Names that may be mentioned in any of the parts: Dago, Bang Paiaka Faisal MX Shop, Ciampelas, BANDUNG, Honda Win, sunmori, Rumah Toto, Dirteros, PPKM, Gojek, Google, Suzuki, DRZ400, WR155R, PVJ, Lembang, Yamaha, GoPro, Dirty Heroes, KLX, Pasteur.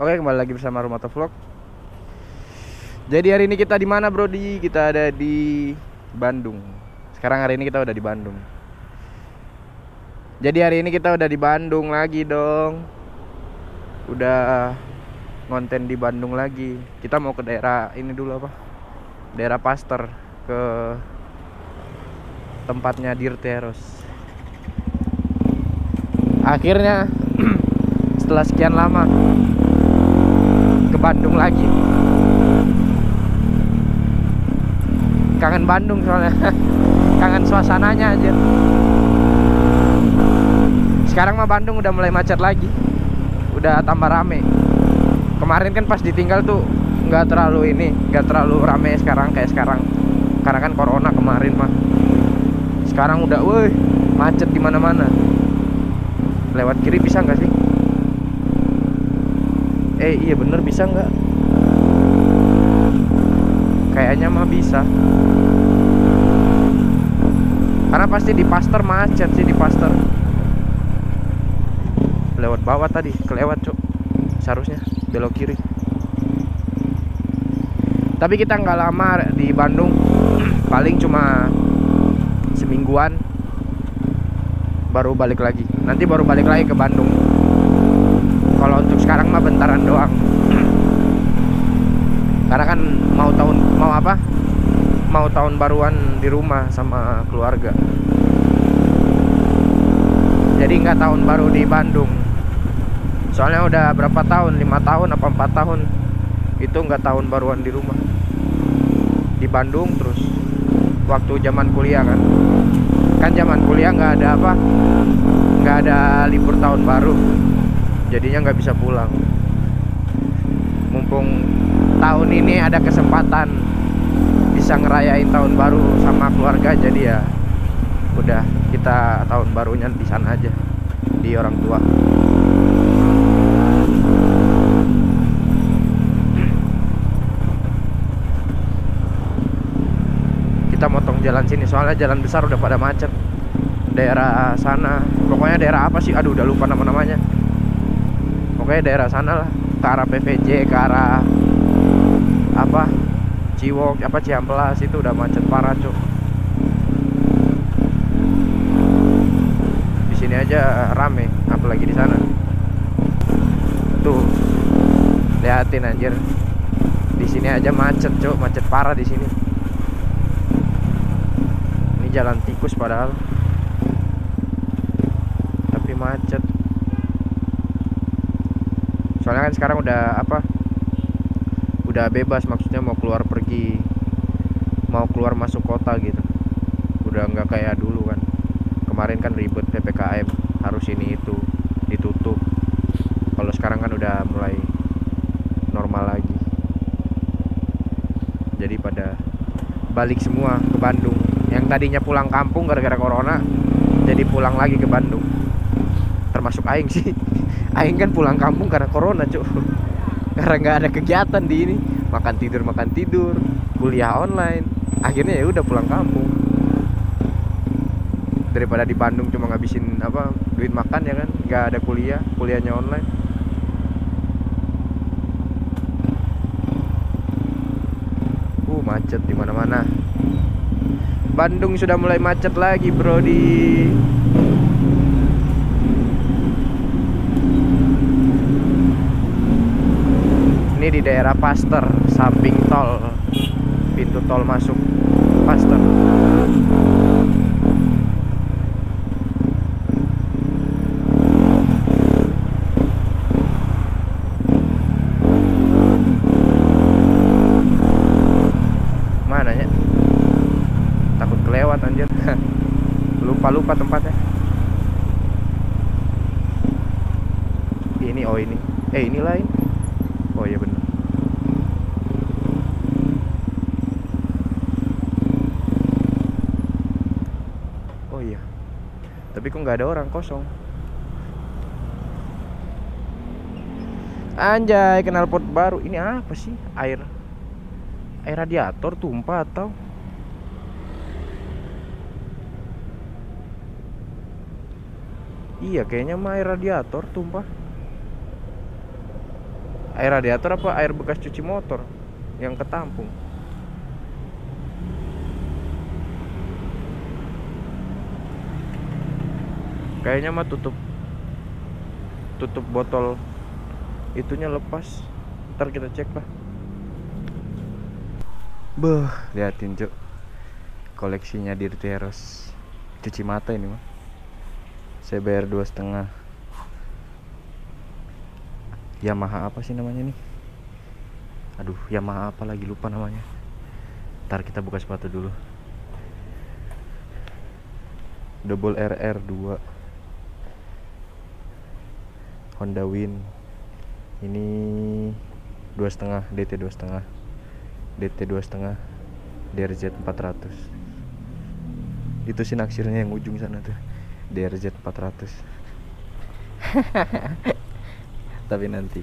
Oke, kembali lagi bersama Rumah Toto Vlog. Jadi hari ini kita di mana, Brodi? Kita ada di Bandung. Sekarang hari ini kita udah di Bandung. Jadi hari ini kita udah di Bandung lagi dong. Udah konten di Bandung lagi. Kita mau ke daerah ini dulu, apa? Daerah Pasteur, ke tempatnya Dirteros. Akhirnya setelah sekian lama ke Bandung lagi, kangen Bandung soalnya. Kangen suasananya aja. Sekarang mah Bandung udah mulai macet lagi, udah tambah rame. Kemarin kan pas ditinggal tuh nggak terlalu ini, nggak terlalu rame sekarang kayak sekarang, karena kan corona kemarin mah. Sekarang udah woi macet di mana-mana. Lewat kiri bisa nggak sih? Iya bener, bisa nggak? Kayaknya mah bisa. Karena pasti di Pasteur macet sih, di Pasteur. Lewat bawah tadi, kelewat cok. Seharusnya belok kiri. Tapi kita nggak lama di Bandung, paling cuma semingguan baru balik lagi. Nanti baru balik lagi ke Bandung. Kalau untuk sekarang mah bentaran doang. Karena kan mau tahun baruan di rumah sama keluarga. Jadi nggak tahun baru di Bandung. Soalnya udah berapa tahun, 5 tahun apa 4 tahun itu nggak tahun baruan di rumah. Di Bandung terus. Waktu zaman kuliah kan zaman kuliah nggak ada apa, nggak ada libur tahun baru. Jadinya nggak bisa pulang. Mumpung tahun ini ada kesempatan bisa ngerayain tahun baru sama keluarga, jadi ya udah kita tahun barunya di sana aja, di orang tua. Kita motong jalan sini soalnya jalan besar udah pada macet. Daerah sana, pokoknya daerah apa sih? Aduh udah lupa nama-namanya. Pokoknya daerah sana lah, ke arah PVJ, ke arah apa Ciwok, apa Ciampelas, itu udah macet parah cok. Di sini aja rame, apalagi di sana. Tuh liatin anjir, di sini aja macet cok, macet parah di sini. Ini jalan tikus padahal, tapi macet. Soalnya kan sekarang udah apa, udah bebas, maksudnya mau keluar pergi, mau keluar masuk kota gitu. Udah nggak kayak dulu kan. Kemarin kan ribet PPKM, harus ini itu, ditutup. Kalau sekarang kan udah mulai normal lagi. Jadi pada balik semua ke Bandung. Yang tadinya pulang kampung gara-gara corona, jadi pulang lagi ke Bandung. Termasuk aing sih. Aing kan pulang kampung karena corona cuy, karena nggak ada kegiatan di ini, makan tidur, kuliah online. Akhirnya ya udah pulang kampung. Daripada di Bandung cuma ngabisin apa duit makan ya kan, nggak ada kuliah, kuliahnya online. Macet di mana-mana. Bandung sudah mulai macet lagi bro di. Ini di daerah Pasteur, samping tol, pintu tol masuk Pasteur. Mana ya? Takut kelewat anjir. Lupa tempatnya. Ini oh ini. Ini lain. Oh iya benar. Oh iya. Tapi kok nggak ada orang, kosong. Anjay, knalpot baru. Ini apa sih? Air radiator tumpah atau? Iya, kayaknya mah air radiator tumpah. Air radiator apa air bekas cuci motor yang ketampung. Kayaknya mah tutup botol itunya lepas. Ntar kita cek lah. Beuh, liatin cuk. Koleksinya Dirteros. Cuci mata ini mah. Saya bayar 2,5. Yamaha apa sih namanya nih? Aduh, Yamaha apa lagi lupa namanya. Ntar kita buka sepatu dulu. Double RR2. Honda Win. Ini 2,5 DT 2,5. DT 2,5 DRZ400. Itu sih naksirnya yang ujung sana tuh. DRZ400. Tapi nanti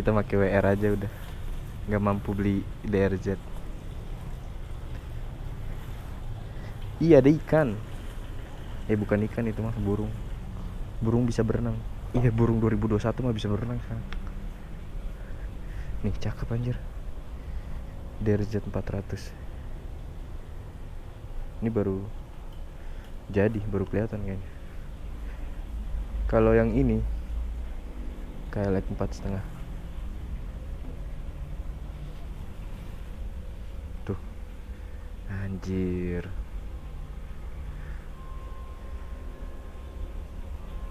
kita pakai WR aja udah. Nggak mampu beli DRZ. Iya ada ikan. Bukan ikan itu mah burung. Burung bisa berenang. Iya burung 2021 mah bisa berenang sekarang. Nih cakep anjir. DRZ 400. Ini baru jadi, baru kelihatan kayaknya. Kalau yang ini KLX 4,5. Tuh. Anjir.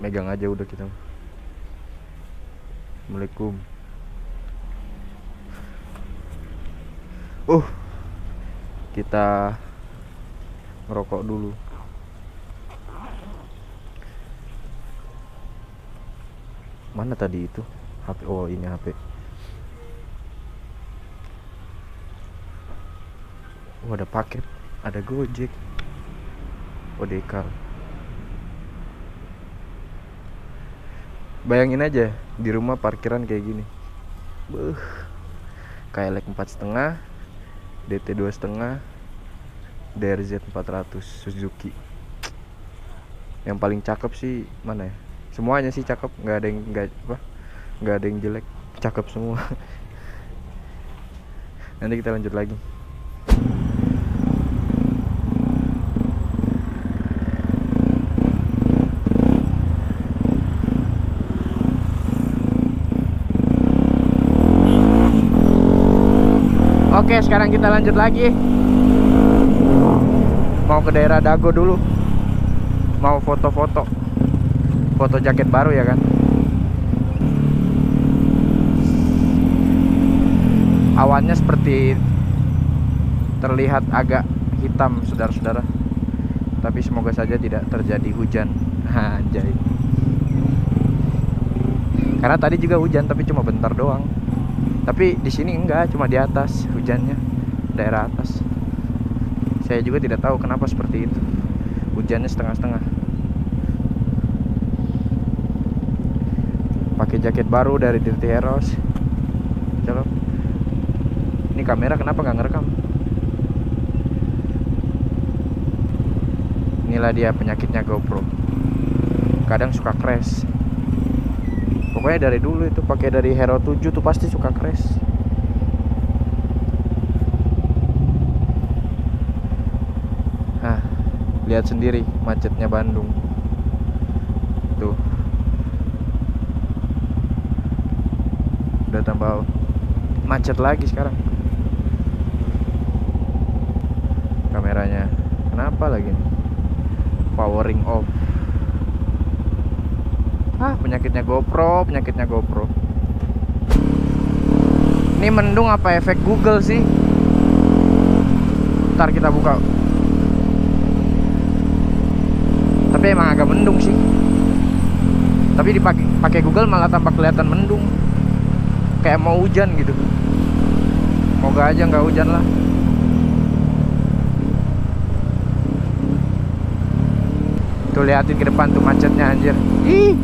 Megang aja udah kita. Assalamualaikum. Kita ngerokok dulu. Mana tadi itu? HP. Oh, ini HP. Oh, ada paket, ada Gojek. Odekal. Bayangin aja di rumah parkiran kayak gini. Beuh. KLX 4,5, DT 2,5, DRZ 400 Suzuki. Yang paling cakep sih mana ya? Semuanya sih cakep, nggak ada yang jelek, cakep semua. Nanti kita lanjut lagi. Oke, sekarang kita lanjut lagi. Mau ke daerah Dago dulu. Mau foto-foto. Foto jaket baru ya kan. Awannya seperti terlihat agak hitam, saudara-saudara. Tapi semoga saja tidak terjadi hujan. Anjay. Karena tadi juga hujan tapi cuma bentar doang. Tapi di sini enggak, cuma di atas hujannya, daerah atas. Saya juga tidak tahu kenapa seperti itu. Hujannya setengah-setengah. Pakai jaket baru dari Dirty Heroes. Coba. Ini kamera kenapa nggak ngerekam? Inilah dia penyakitnya GoPro. Kadang suka crash. Pokoknya dari dulu itu pakai dari Hero 7 tuh pasti suka crash. Nah, lihat sendiri macetnya Bandung. Tuh. Udah tambah macet lagi sekarang. Kameranya kenapa lagi nih? Powering off. Penyakitnya GoPro. Ini mendung apa efek Google sih? Ntar kita buka. Tapi emang agak mendung sih. Tapi dipakai pakai Google malah tampak kelihatan mendung. Kayak mau hujan gitu. Moga aja nggak hujan lah. Tuh liatin ke depan tuh macetnya anjir. Ih.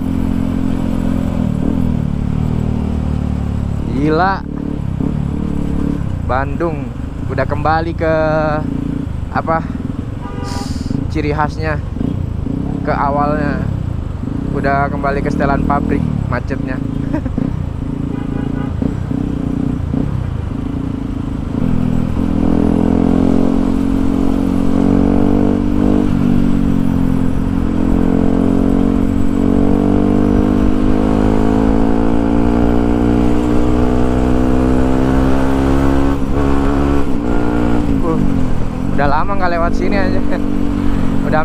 Gila. Bandung udah kembali ke apa? Ciri khasnya, ke awalnya. Udah kembali ke setelan pabrik macetnya.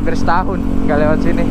hampir setahun nggak lewat sini.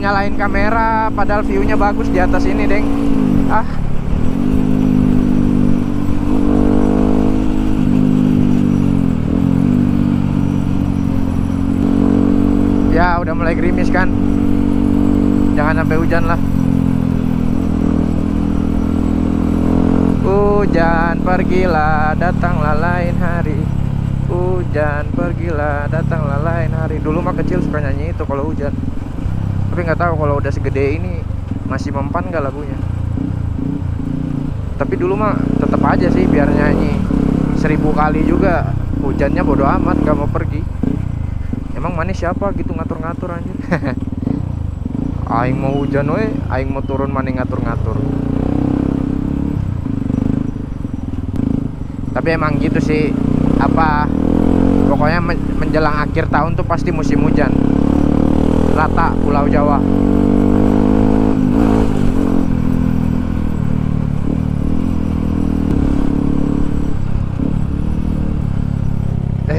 Nyalain kamera padahal view-nya bagus di atas ini, Deng. Ah. Ya, udah mulai gerimis kan. Jangan sampai hujan lah. Hujan pergilah, datanglah lain hari. Hujan pergilah, datanglah lain hari. Dulu mah kecil suka nyanyi itu kalau hujan. Tapi nggak tahu kalau udah segede ini masih mempan nggak lagunya. Tapi dulu mah tetap aja sih, biar nyanyi 1000 kali juga hujannya bodo amat, nggak mau pergi. Emang manis siapa gitu ngatur-ngatur anjir. Aing mau hujan we, aing mau turun maning ngatur-ngatur. Tapi emang gitu sih, apa pokoknya menjelang akhir tahun tuh pasti musim hujan. Rata Pulau Jawa.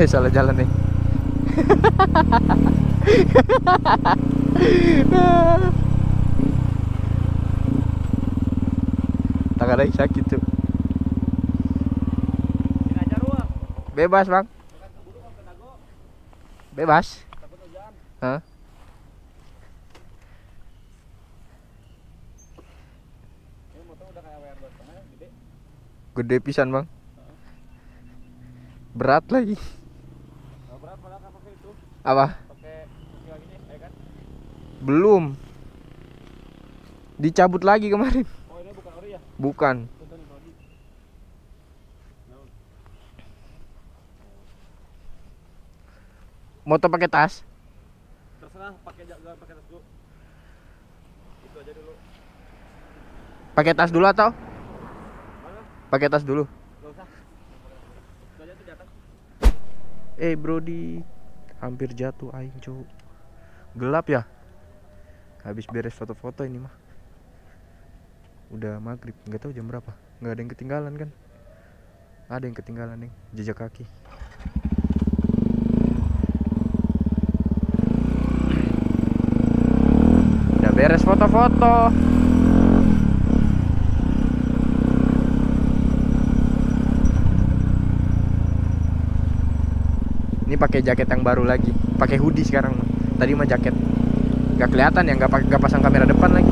Salah jalan nih. Tangan saya sakit tuh. Bebas, Bang. Bebas. Hah? Gede pisan, Bang. Berat lagi. Nah, berat malah pakai itu. Apa? Pakai lagi nih, ya kan? Belum. Dicabut lagi kemarin. Oh, ini bukan ori ya? Bukan. Motor pakai tas? Terserah, pakai tas dulu. Itu aja dulu. Pakai tas dulu atau? Pakai tas dulu. Eh, Brody, hampir jatuh aing, cu. Gelap ya? Habis beres foto-foto ini mah. Udah maghrib, nggak tahu jam berapa. Nggak ada yang ketinggalan kan? Ada yang ketinggalan, Deng. Jejak kaki. Udah beres foto-foto. Ini pakai jaket yang baru lagi, pakai hoodie sekarang. Tadi mah jaket, nggak kelihatan ya, nggak pasang kamera depan lagi.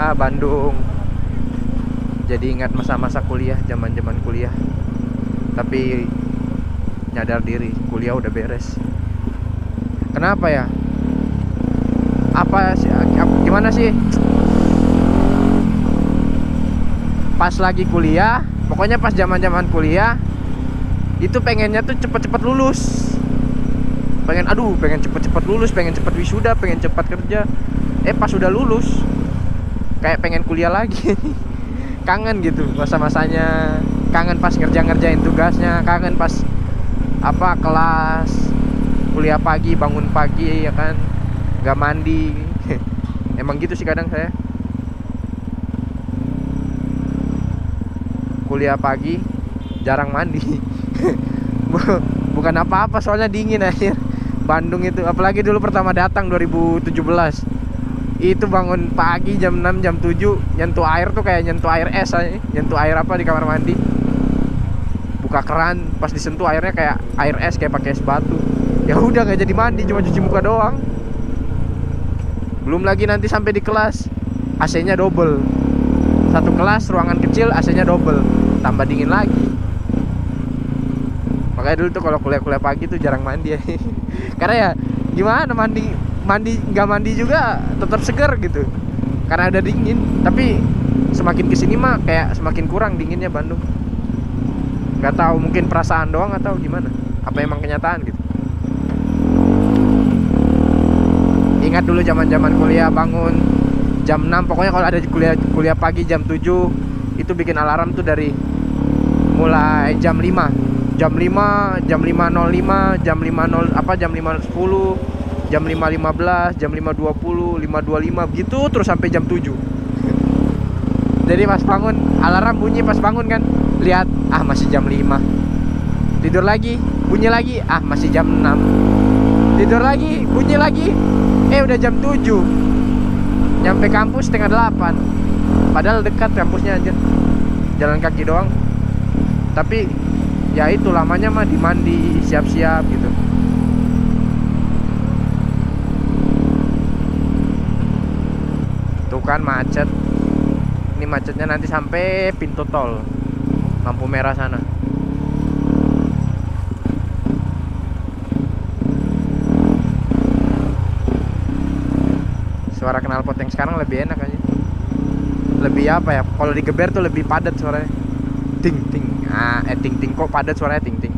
Ah, Bandung. Jadi ingat masa-masa kuliah, zaman-zaman kuliah. Tapi nyadar diri, kuliah udah beres. Kenapa ya? Apa sih? Gimana sih? Pas lagi kuliah, pokoknya pas zaman-zaman kuliah itu pengennya tuh cepet-cepet lulus. Pengen cepet-cepet lulus, pengen cepet wisuda, pengen cepet kerja. Pas udah lulus kayak pengen kuliah lagi. Kangen gitu masa-masanya. Kangen pas ngerjain tugasnya, kangen pas apa kelas, kuliah pagi, bangun pagi ya kan, nggak mandi. Emang gitu sih kadang saya. Kuliah pagi jarang mandi. Bukan apa-apa soalnya dingin akhir. Bandung itu apalagi dulu pertama datang 2017 itu bangun pagi jam 6 jam 7 nyentuh air tuh kayak nyentuh air es aja. Nyentuh air apa di kamar mandi, buka keran pas disentuh airnya kayak air es, kayak pakai es batu. Ya udah nggak jadi mandi, cuma cuci muka doang. Belum lagi nanti sampai di kelas AC-nya double, satu kelas ruangan kecil AC-nya double, tambah dingin lagi. Makanya dulu tuh kalau kuliah-kuliah pagi tuh jarang mandi ya. Karena ya gimana, mandi nggak mandi juga tetap seger gitu karena udah dingin. Tapi semakin kesini mah kayak semakin kurang dinginnya Bandung. Nggak tahu, mungkin perasaan doang atau gimana? Apa emang kenyataan gitu? Ingat dulu zaman-zaman kuliah, bangun jam 6, pokoknya kalau ada kuliah pagi jam 7 itu bikin alarm tuh dari mulai jam 5, jam 5.05, jam 5.0 apa jam 5.10, jam 5.15, jam 5.20, 5.25 begitu terus sampai jam 7. Jadi pas bangun alarm bunyi, pas bangun kan lihat ah masih jam 5. Tidur lagi, bunyi lagi, ah masih jam 6. Tidur lagi, bunyi lagi. Udah jam 7. Nyampe kampus setengah 8. Padahal dekat kampusnya aja, jalan kaki doang. Tapi ya itu lamanya mah dimandi, siap-siap gitu. Tuh kan macet. Ini macetnya nanti sampai pintu tol lampu merah sana. Suara knalpot yang sekarang lebih enak aja. Lebih apa ya? Kalau digeber tuh lebih padat suaranya. Ting ting. Ting ting kok padat suaranya ting ting.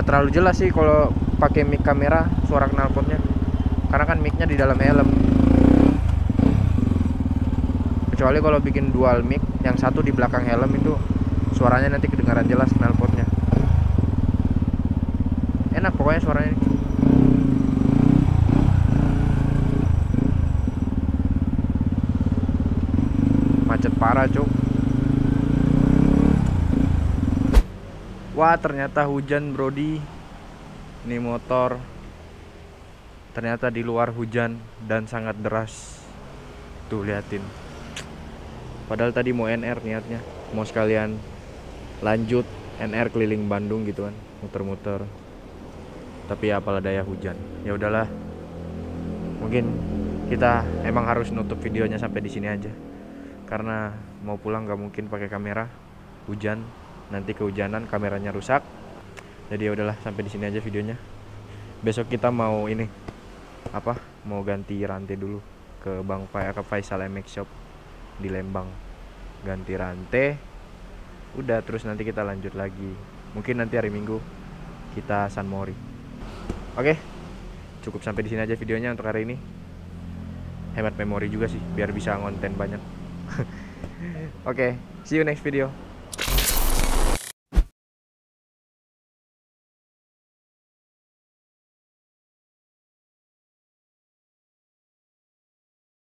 Terlalu jelas sih kalau pakai mic kamera suara knalpotnya, karena kan micnya di dalam helm. Kecuali kalau bikin dual mic, yang satu di belakang helm itu suaranya nanti kedengaran jelas knalpotnya. Enak pokoknya suaranya. Macet parah cuk. Wah ternyata hujan brody. Ini motor ternyata di luar hujan dan sangat deras. Tuh liatin. Padahal tadi mau NR niatnya, mau sekalian lanjut NR keliling Bandung gitu kan, muter-muter. Tapi ya apalah daya hujan. Ya udahlah. Mungkin kita emang harus nutup videonya sampai di sini aja. Karena mau pulang gak mungkin pakai kamera hujan. Nanti kehujanan kameranya rusak. Jadi ya udahlah sampai di sini aja videonya. Besok kita mau ini apa? Mau ganti rantai dulu ke Bang Paiaka Faisal MX Shop di Lembang. Ganti rantai. Udah terus nanti kita lanjut lagi. Mungkin nanti hari Minggu kita San Mori. Oke. Cukup sampai di sini aja videonya untuk hari ini. Hemat memori juga sih biar bisa ngonten banyak. Oke, see you next video.